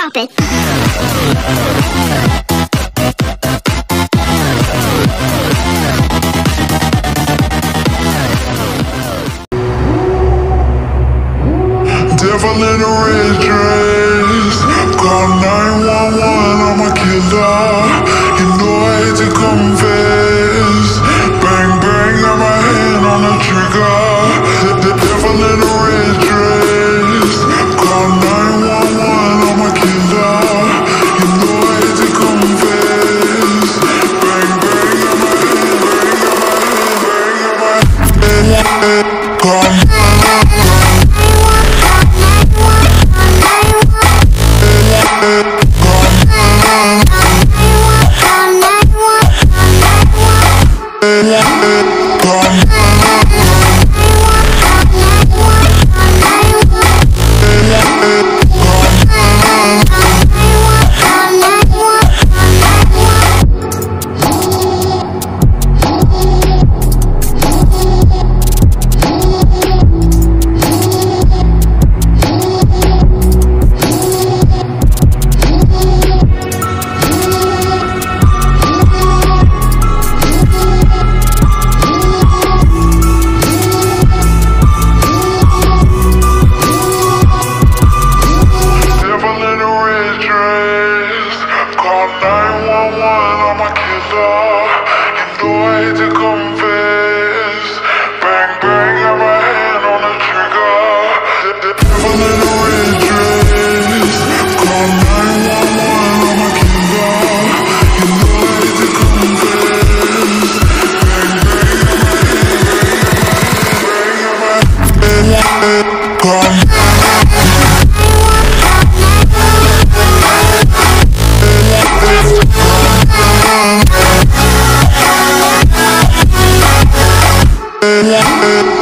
Drop it. Devil in a red dress, call 911, I'm a killer. You know I hate to confess. Bang bang, got my hand on the trigger. The devil in a red dress, call 911, I'm a killer. You know I hate to confess. Bang bang, got my hand, call 911.